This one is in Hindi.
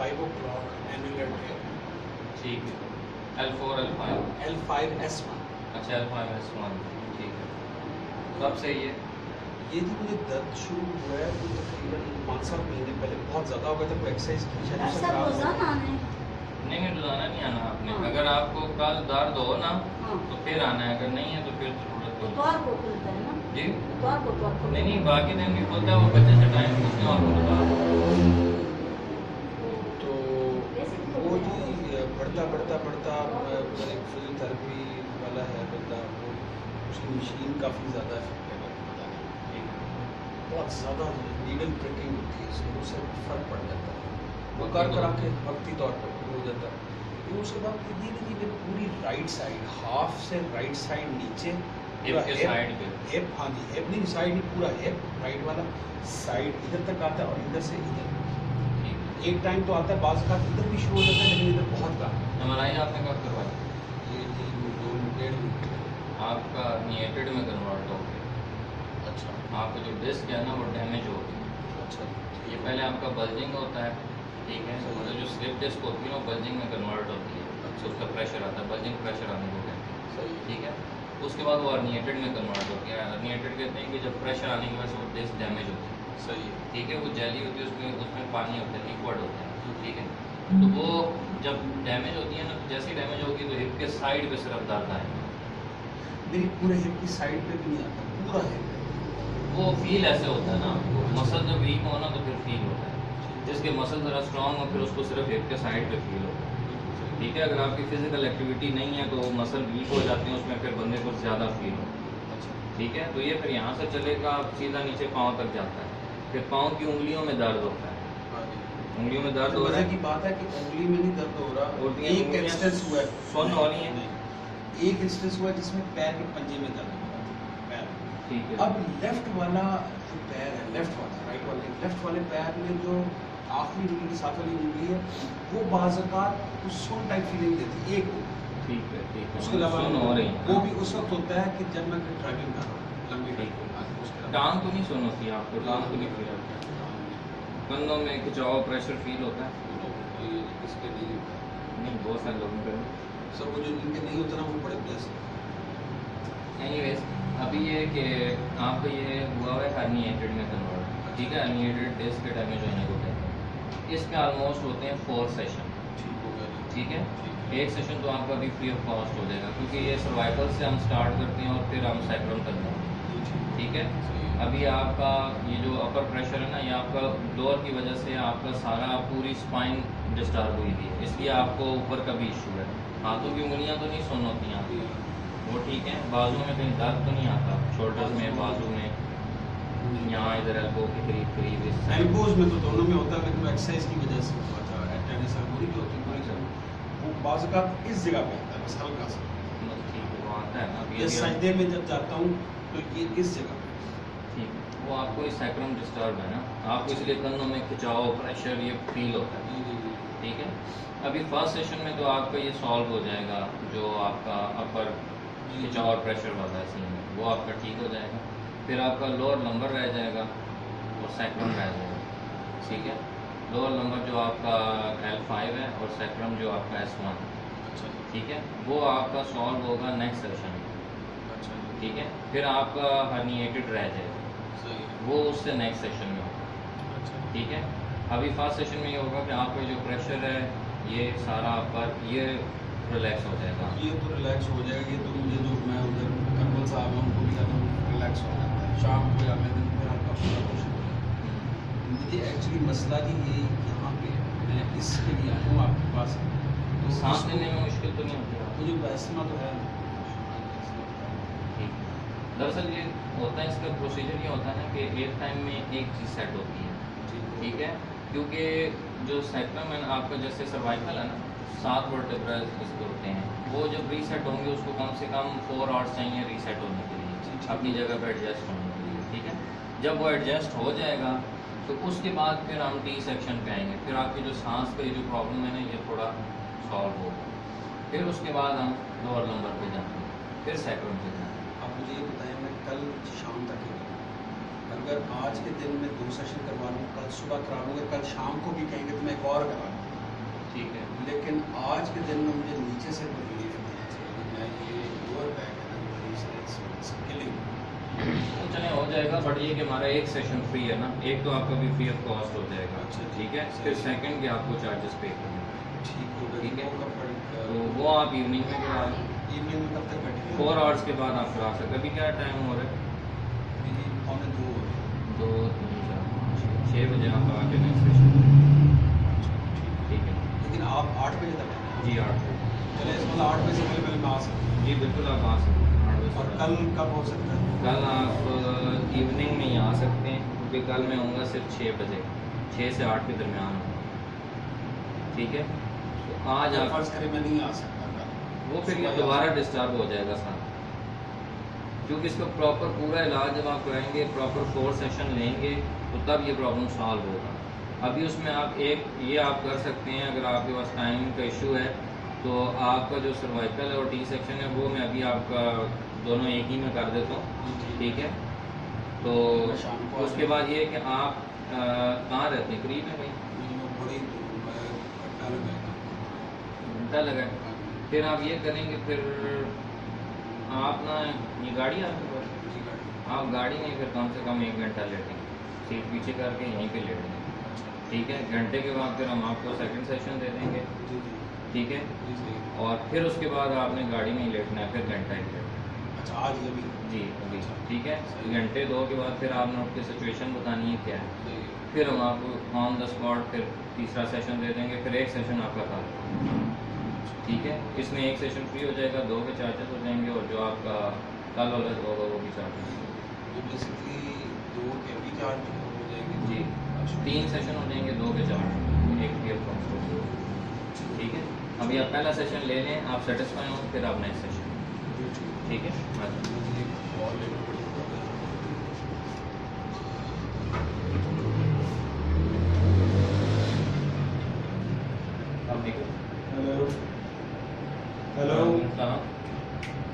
5 o'clock annual day. ठीक है। L4 L5 S1। अच्छा L5 S1, ठीक है। कब से ये जो मुझे दर्द शुरू हुआ है वो तकरीबन 5-7 महीने पहले बहुत ज़्यादा हो गया था। तो एक्सरसाइज की नहीं, रोजाना नहीं आना आपने। हाँ। अगर आपको कल दर्द हो ना, हाँ, तो फिर आना है, अगर नहीं है तो फिर जरूरत हो। इतवार को खुलता है ना जी? इतवार को नहीं, बाकी दिन भी खुलता है, वो बच्चे से टाइम पूछना और खुलता है। तो वो जी बढ़ता एक फिजियोथेरेपी वाला है बंदा, उसकी मशीन काफ़ी ज़्यादा है, बहुत ज़्यादा नीडल प्रिकिंग होती है, इसमें उससे फर्क पड़ जाता है, वो कर करा के वक्ती तौर पर हो जाता है। फिर उसके बाद धीरे धीरे पूरी राइट साइड, हाफ से राइट साइड नीचे, पूरा हिप, हाँ जी हिप नहीं साइड नहीं, पूरा हिप राइट वाला साइड इधर तक आता है और इधर से इधर एक टाइम तो आता है, बाज का इधर भी शुरू हो जाता है, लेकिन इधर बहुत का हमारा। आपने कब करवाया ये? 2-1.5 मिनट आपका नियटेड में कन्वर्ट हो। अच्छा, आपको जो डिस्क है ना वो डैमेज होती है। अच्छा, ये पहले आपका बल्जिंग होता है, ठीक है, मतलब जो स्लिप डिस्क होती है ना वो बल्जिंग में कन्वर्ट होती है। अच्छा, उसका प्रेशर आता है, बल्जिंग प्रेशर आने को कहते हैं। सही, ठीक है। उसके बाद वो अर्निएटेड में कन्वर्ट होती है। अर्निएटेड कहते हैं कि जब प्रेशर आने की वजह से वो डिस्क डैमेज होती है। सही, ठीक है। वो जेली होती है, उसमें पानी होता है, लिक्विड होता है, ठीक है। तो वो जब डैमेज होती है ना, तो जैसे ही डैमेज होगी तो हिप के साइड पर सिर्फ दर्द आएगा। मेरी पूरे हिप की साइड पर भी नहीं आता, पूरा हिप वो फील ऐसे होता है ना, मसल जब वीक हो ना तो फिर फील होता है, जिसके मसल ज़रा स्ट्रॉन्ग हो फिर उसको सिर्फ हिप के साइड पे फील होता है, ठीक है। अगर आपकी फिजिकल एक्टिविटी नहीं है तो वो मसल वीक हो जाते हैं, उसमें फिर बंदे को ज़्यादा फील होता है। अच्छा, ठीक है। तो ये फिर यहाँ से चलेगा सीधा नीचे पाँव तक जाता है, फिर पाँव की उंगलियों में दर्द होता है। उंगलियों में दर्द हो रहा है, की बात है कि उंगली में नहीं दर्द हो रहा, सुन हो रही है। एक इंस्टेंस हुआ जिसमें पैर के पंजे में दर्द, ठीक है। अब लेफ्ट वाला जो पैर है, लेफ्ट वाला, राइट वाले, लेफ्ट वाले पैर में जो आखिरी उंगली के साथ वाली उंगली है वो बाज़ात कुछ सोन टाइप फीलिंग देती है एक को, ठीक है, ठीक है। उसके अलावा वो भी उस वक्त होता है कि जब मैं ड्राइविंग कर रहा हूँ लंबी ड्राइव को। टांग तो नहीं सुन होती आपको? टांग तो नहीं फील होता है, कंधों में खिंचाव प्रेशर फील होता है? इसके लिए नहीं, बहुत सारे लोगों के सब वो जो जिनके नहीं होता ना वो बड़े प्लस। एनीवेज, अभी ये कि आपको ये हुआ है हर्निएटेड में कन्वर्ट, ठीक है। हर्निएटेड डिस्क के डैमेज होने को कहते हैं। इसमें ऑलमोस्ट होते हैं 4 सेशन, ठीक हो गया, ठीक है। एक सेशन तो आपका अभी फ्री ऑफ कॉस्ट हो जाएगा, क्योंकि ये सर्वाइकल से हम स्टार्ट करते हैं और फिर हम सैक्रम तक जाते हैं, ठीक है। अभी आपका ये जो अपर प्रेशर है ना, ये आपका डोर की वजह से आपका सारा पूरी स्पाइन डिस्टर्ब हुई थी, इसलिए आपको ऊपर का भी इशू है। हाथों की उंगलियाँ तो नहीं सुन होती आपकी, वो ठीक है। बाजू में कहीं दर्द तो नहीं आता? शोल्डर में, बाजू में, यहाँ इधर एल्बो के करीब करीब, इस एल्बोज में तो दोनों में होता है, लेकिन एक्सरसाइज की वजह से हुआ था। टेनिस एल्बो जो होती है वो बाजू का इस जगह पे आता है, बस हल्का सा, ठीक है, वो आता है ना। ये सजदे में जब जाता हूँ तो ये इस जगह, ठीक है। वो आपको इस सैक्रम डिस्टर्ब है ना, आपको इसलिए कंधों में खिंचाव, प्रेशर ये फील होता है, ठीक है। अभी फर्स्ट सेशन में तो आपका ये सॉल्व हो जाएगा, जो आपका अपर खिंचाव और प्रेशर वाला सीन है वो आपका ठीक हो जाएगा। फिर आपका लोअर लंबर रह जाएगा और सैक्रम रह जाएगा, ठीक है। लोअर लंबर जो आपका L5 है और सैक्रम जो आपका S1, अच्छा, ठीक है, वो आपका सॉल्व होगा नेक्स्ट सेशन में, अच्छा, ठीक है। फिर आपका हर्निएटेड रह जाएगा, सही, वो उससे नेक्स्ट सेशन में होगा, अच्छा, ठीक है। अभी फर्स्ट सेशन में ये होगा कि आपका जो प्रेशर है ये सारा पर ये रिलैक्स हो जाएगा, ये तो रिलैक्स हो जाएगा। ये तो मुझे जो मैं उधर कंबल साहब है उनको भी ज़्यादा रिलैक्स हो जाता है शाम को या दिन फिर आपका पूरा खुश हो जाएगा। मुझे एक्चुअली मसला जी ये यहाँ पे मैं इसके लिए आया हूँ आपके पास, तो सांस लेने में मुश्किल तो नहीं होती मुझे? पैसना तो है, ठीक। दरअसल ये होता है, इसका प्रोसीजर ये होता है ना कि एक टाइम में एक चीज़ सेट होती है, ठीक है, क्योंकि जो सैक्रम है आपका जैसे सर्वाइकल है ना, 7 वर्टेब्राज इसके होते हैं, वो जब रीसेट होंगे उसको कम से कम 4 आवर्स चाहिए रीसेट होने के लिए, अपनी जगह पर एडजस्ट होने के लिए, ठीक है। जब वो एडजस्ट हो जाएगा तो उसके बाद फिर हम टी सेक्शन पे आएंगे, फिर आपकी जो सांस का ये जो प्रॉब्लम है ना ये थोड़ा सॉल्व होगा। फिर उसके बाद हम लोअर लंबर पे जाएंगे, फिर सैक्रम पे जाएंगे। आप मुझे ये बताएं, मैं कल शाम तक अगर आज के दिन में 2 सेशन करवा लूँ, कल सुबह करा लूँगा, कल शाम को भी कहेंगे तो मैं एक और करा लूँ, ठीक है, लेकिन आज के दिन में मुझे नीचे से कोई रिलीफ मिलना चाहिए। मैं ये लोअर बैक तो चले हो जाएगा, बट ये कि हमारा एक सेशन फ्री है ना, एक तो आपका भी फ्री ऑफ कॉस्ट हो जाएगा। अच्छा ठीक है, फिर सेकंड के आपको चार्जेस पे करने हैं। ठीक है, तो वो आप इवनिंग में करा, इवनिंग में कब तक बैठे 4 आवर्स के बाद आप करा सकते। अभी क्या टाइम हो रहा है? 2 6 बजे आप आके नेक्स्ट सेशन। ठीक है, लेकिन आप 8 बजे तक? जी 8 बजे। चले इस मतलब 8 बजे से पहले मैं आ सकता हूँ? जी बिल्कुल आप आ सकते हैं। 8 बजे। और कल कब हो सकता है? कल आप इवनिंग में ही आ सकते हैं, क्योंकि कल मैं आऊँगा सिर्फ 6 बजे, 6 से 8 के दरमियान आऊँगा। ठीक है, आज आप फर्ज करें मैं नहीं आ सकता, वो फिर ये दोबारा डिस्टर्ब हो जाएगा सर, क्योंकि इसका प्रॉपर पूरा इलाज जब आप कराएंगे, प्रॉपर 4 सेशन लेंगे, तो तब ये प्रॉब्लम सॉल्व होगा। अभी उसमें आप एक ये आप कर सकते हैं, अगर आपके पास टाइम का इशू है तो आपका जो सर्वाइकल है और टी सेक्शन है वो मैं अभी आपका दोनों एक ही में कर देता हूँ। ठीक है, तो उसके बाद ये कि आप कहाँ रहते हैं? करीब है भाई लगाए, फिर आप ये करेंगे, फिर आप ना ये गाड़ी आपके पास, आप गाड़ी नहीं, फिर कम से कम 1 घंटा लेटेंगे, सीट पीछे करके यहीं पे लेटेंगे। ठीक है, घंटे के बाद फिर हम आपको सेकंड सेशन दे देंगे। ठीक है, और फिर उसके बाद आपने गाड़ी में ही लेटना है, फिर घंटा ही लेटना। अच्छा आज ये भी? जी जी। ठीक है, घंटे 2 के बाद फिर आपने आपकी सिचुएशन बतानी है क्या है, फिर हम आपको ऑन द स्पॉट फिर तीसरा सेशन दे देंगे, फिर 1 सेशन आपका था। ठीक है, इसमें 1 सेशन फ्री हो जाएगा, 2 के चार्जेस हो जाएंगे, और जो आपका कल वाला होगा वो भी चार्जेस होंगे। बेसिकली 2 के भी चार्ज हो जाएंगे। जी 3 सेशन हो जाएंगे, 2 के चार्ज, 1 के। ठीक है, अभी आप पहला सेशन ले लें, आप सेटिस्फाई हो, फिर आप नेक्स्ट सेशन। ठीक है, अब देखो। Hello hello